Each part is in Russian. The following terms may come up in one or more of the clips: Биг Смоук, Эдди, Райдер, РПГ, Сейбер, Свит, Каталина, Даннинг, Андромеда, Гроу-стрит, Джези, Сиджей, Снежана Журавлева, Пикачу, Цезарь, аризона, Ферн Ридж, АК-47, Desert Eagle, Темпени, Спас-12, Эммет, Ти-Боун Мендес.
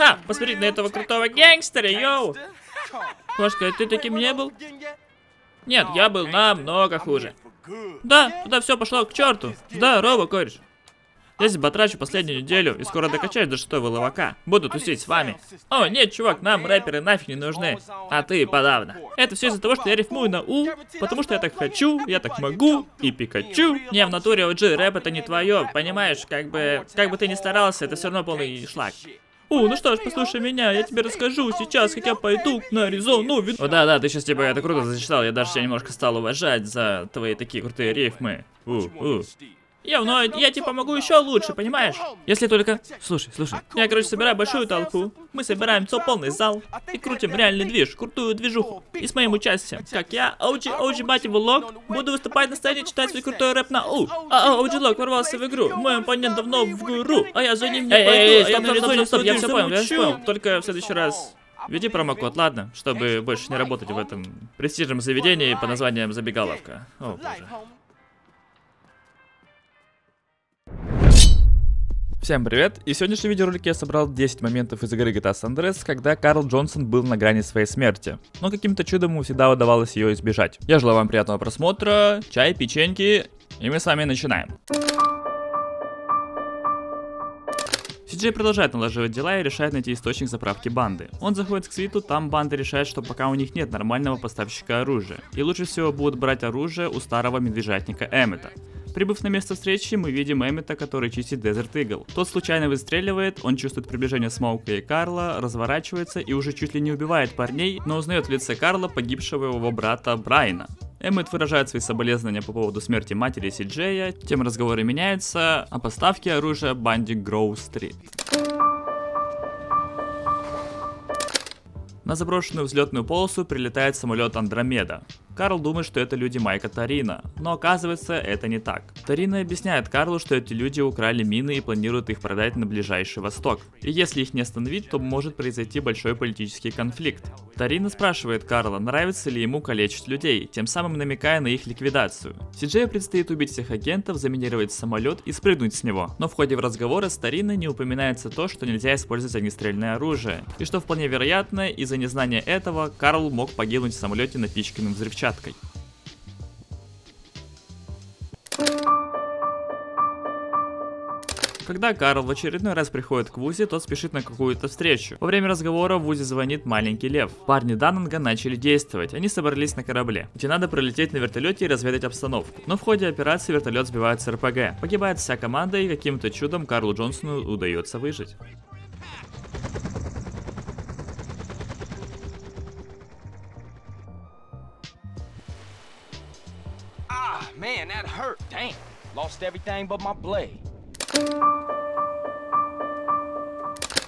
Ха, посмотрите на этого крутого гангстера, йоу. Кошка, ты таким не был? Нет, я был намного хуже. Да, туда все пошло к черту. Да, Роба, кореш. Я здесь батрачу последнюю неделю и скоро докачаюсь до 6-го ловака. Буду тусить с вами. О, нет, чувак, нам рэперы нафиг не нужны. А ты подавно. Это все из-за того, что я рифмую на У, потому что я так хочу, я так могу и Пикачу. Не, в натуре, OG, рэп это не твое, понимаешь? Как бы ты ни старался, это все равно полный шлак. О, ну что ж, послушай меня, я тебе расскажу сейчас, как я пойду на Аризону. О, да, ты сейчас типа это круто зачитал, я даже тебя немножко стал уважать за твои такие крутые рифмы. Я, ну, я типа могу еще лучше, понимаешь? Если только... Слушай. Я, короче, собираю большую толпу. Мы собираем полный зал и крутим реальный движ, крутую движуху. И с моим участием, как я, OG Батти Влог, буду выступать на сцене, читать свой крутой рэп на У. OG Влог ворвался в игру. Мой оппонент давно в гуру, а я за ним не пойду. Стоп, я все понял, Только в следующий раз... Введи промокод, ладно? Чтобы больше не работать в этом престижном заведении под названием «Забегаловка». О, боже. Всем привет! И в сегодняшнем видеоролике я собрал 10 моментов из игры GTA San Andreas, когда Карл Джонсон был на грани своей смерти. Но каким-то чудом ему всегда удавалось ее избежать. Я желаю вам приятного просмотра, чай, печеньки, и мы с вами начинаем. Сиджей продолжает налаживать дела и решает найти источник заправки банды. Он заходит к Свиту, там банда решает, что пока у них нет нормального поставщика оружия. И лучше всего будут брать оружие у старого медвежатника Эммета. Прибыв на место встречи, мы видим Эммета, который чистит Desert Eagle. Тот случайно выстреливает, он чувствует приближение Смоука и Карла, разворачивается и уже чуть ли не убивает парней, но узнает в лице Карла погибшего его брата Брайана. Эммет выражает свои соболезнования по поводу смерти матери Сиджея, тем разговоры меняются, о поставке оружия банде Гроу-стрит. На заброшенную взлетную полосу прилетает самолет Андромеда. Карл думает, что это люди Майка Тарина, но оказывается, это не так. Тарина объясняет Карлу, что эти люди украли мины и планируют их продать на Ближайший Восток. И если их не остановить, то может произойти большой политический конфликт. Тарина спрашивает Карла, нравится ли ему калечить людей, тем самым намекая на их ликвидацию. Сиджею предстоит убить всех агентов, заминировать самолет и спрыгнуть с него. Но в ходе разговора с Тариной не упоминается то, что нельзя использовать огнестрельное оружие. И что вполне вероятно, из-за незнания этого Карл мог погибнуть в самолете, напичканным взрывчаткой. Когда Карл в очередной раз приходит к Вузи, тот спешит на какую-то встречу. Во время разговора Вузи звонит маленький лев. Парни Даннинга начали действовать, они собрались на корабле, где надо пролететь на вертолете и разведать обстановку. Но в ходе операции вертолет сбивает с РПГ, погибает вся команда и каким-то чудом Карлу Джонсону удается выжить. Man, that hurt. Damn. Lost everything but my blade.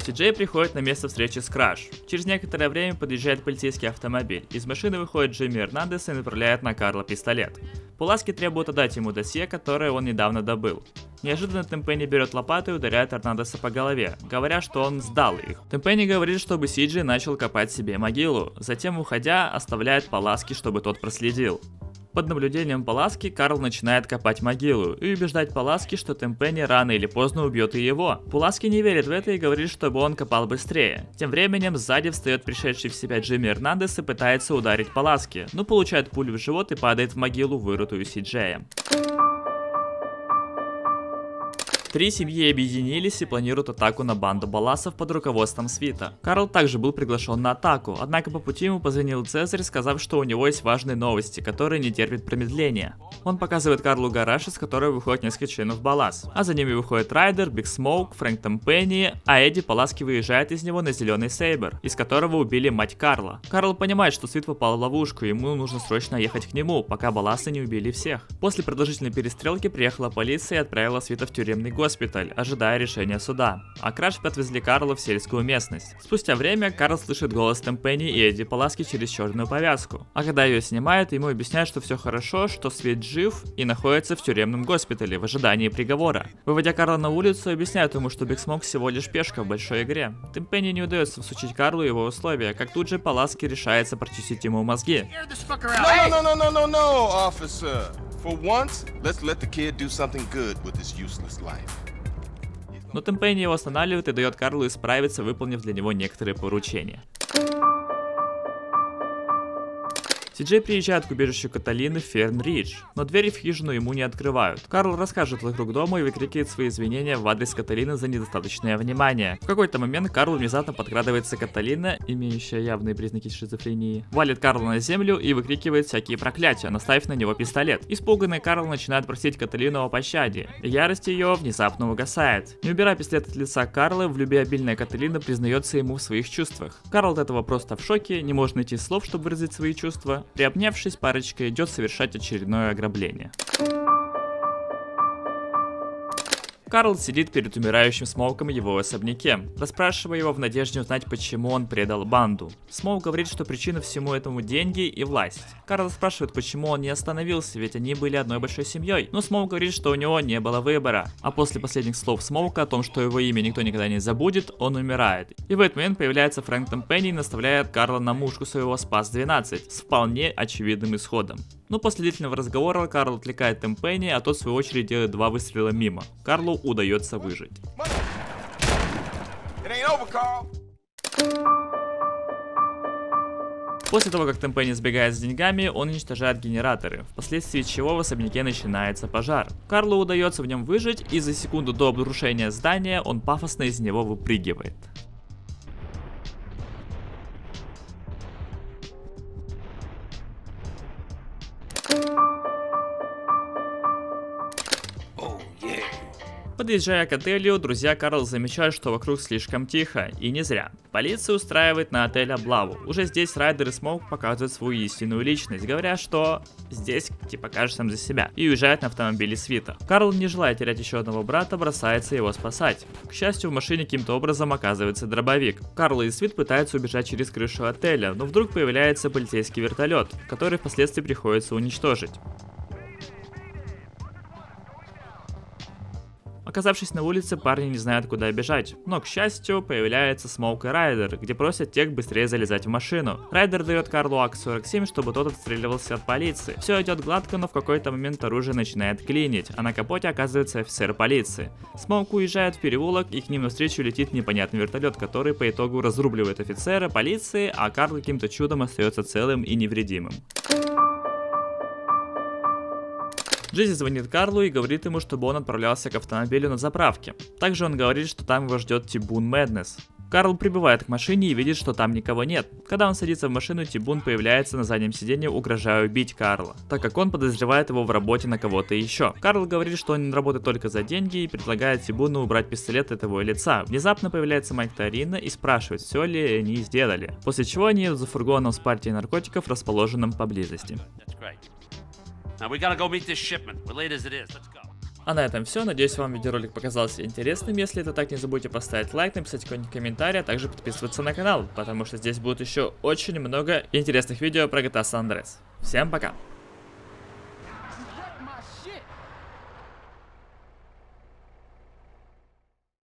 Сиджей приходит на место встречи с Краш. Через некоторое время подъезжает полицейский автомобиль. Из машины выходит Джимми Эрнандес и направляет на Карла пистолет. Пуласки требует отдать ему досье, которое он недавно добыл. Неожиданно Темпени берет лопату и ударяет Эрнандеса по голове, говоря, что он сдал их. Темпени говорит, чтобы Сиджей начал копать себе могилу. Затем, уходя, оставляет Пуласки, чтобы тот проследил. Под наблюдением Пуласки Карл начинает копать могилу и убеждать Пуласки, что Темпени рано или поздно убьет и его. Пуласки не верит в это и говорит, чтобы он копал быстрее. Тем временем сзади встает пришедший в себя Джимми Эрнандес и пытается ударить Пуласки, но получает пулю в живот и падает в могилу, вырытую Сиджеем. Три семьи объединились и планируют атаку на банду баласов под руководством Свита. Карл также был приглашен на атаку, однако по пути ему позвонил Цезарь, сказав, что у него есть важные новости, которые не терпят промедления. Он показывает Карлу гараж, из которого выходит несколько членов балас, а за ними выходит Райдер, Биг Смоук, Фрэнк Тэмпенни, а Эдди Пуласки выезжает из него на зеленый сейбер, из которого убили мать Карла. Карл понимает, что Свит попал в ловушку, и ему нужно срочно ехать к нему, пока баласы не убили всех. После продолжительной перестрелки приехала полиция и отправила Свита в тюремный госпиталь, ожидая решения суда. А Краш отвезли Карла в сельскую местность. Спустя время Карл слышит голос Темпени и Эдди Пуласки через черную повязку. А когда ее снимают, ему объясняют, что все хорошо, что Свит жив и находится в тюремном госпитале в ожидании приговора. Выводя Карла на улицу, объясняют ему, что Биг Смоук всего лишь пешка в большой игре. Темпени не удается всучить Карлу его условия, как тут же Пуласки решается прочистить ему мозги. но Темпени его останавливает и дает Карлу исправиться, выполнив для него некоторые поручения. Сиджей приезжает к убежищу Каталины в Ферн Ридж, но двери в хижину ему не открывают. Карл расскажет вокруг дома и выкрикивает свои извинения в адрес Каталины за недостаточное внимание. В какой-то момент Карлу внезапно подкрадывается Каталина, имеющая явные признаки шизофрении, валит Карла на землю и выкрикивает всякие проклятия, наставив на него пистолет. Испуганный Карл начинает просить Каталину о пощаде, и ярость ее внезапно угасает. Не убирая пистолет от лица Карла, влюбиобильная Каталина признается ему в своих чувствах. Карл от этого просто в шоке, не может найти слов, чтобы выразить свои чувства. Приобнявшись, парочка идет совершать очередное ограбление. Карл сидит перед умирающим Смоуком в его особняке, расспрашивая его в надежде узнать, почему он предал банду. Смоук говорит, что причина всему этому деньги и власть. Карл спрашивает, почему он не остановился, ведь они были одной большой семьей. Но Смоук говорит, что у него не было выбора. А после последних слов Смоука о том, что его имя никто никогда не забудет, он умирает. И в этот момент появляется Фрэнк Тэмпенни и наставляет Карла на мушку своего Спас-12 с вполне очевидным исходом. Но после длительного разговора Карл отвлекает Тэмпенни, а тот в свою очередь делает два выстрела мимо. Карлу удается выжить. После того, как Темпени сбегает с деньгами, он уничтожает генераторы, впоследствии чего в особняке начинается пожар. Карлу удается в нем выжить, и за секунду до обрушения здания он пафосно из него выпрыгивает. Подъезжая к отелю, друзья Карла замечают, что вокруг слишком тихо, и не зря. Полиция устраивает на отель облаву. Уже здесь Райдер и Смоук показывают свою истинную личность, говоря, что здесь типа кажешь сам за себя, и уезжает на автомобиле Свита. Карл, не желая терять еще одного брата, бросается его спасать. К счастью, в машине каким-то образом оказывается дробовик. Карл и Свит пытаются убежать через крышу отеля, но вдруг появляется полицейский вертолет, который впоследствии приходится уничтожить. Оказавшись на улице, парни не знают, куда бежать, но, к счастью, появляется Смоук и Райдер, где просят тех быстрее залезать в машину. Райдер дает Карлу АК-47, чтобы тот отстреливался от полиции. Все идет гладко, но в какой-то момент оружие начинает клинить, а на капоте оказывается офицер полиции. Смоук уезжает в переулок, и к ним навстречу летит непонятный вертолет, который по итогу разрубливает офицера полиции, а Карл каким-то чудом остается целым и невредимым. Джези звонит Карлу и говорит ему, чтобы он отправлялся к автомобилю на заправке. Также он говорит, что там его ждет Ти-Боун Мендес. Карл прибывает к машине и видит, что там никого нет. Когда он садится в машину, Ти-Боун появляется на заднем сиденье, угрожая убить Карла, так как он подозревает его в работе на кого-то еще. Карл говорит, что он работает только за деньги и предлагает Ти-Буну убрать пистолет от его лица. Внезапно появляется Майк Тарин и спрашивает, все ли они сделали, после чего они едут за фургоном с партией наркотиков, расположенным поблизости. А на этом все. Надеюсь, вам видеоролик показался интересным. Если это так, не забудьте поставить лайк, написать какой-нибудь комментарий, а также подписываться на канал, потому что здесь будет еще очень много интересных видео про GTA San Andreas. Всем пока!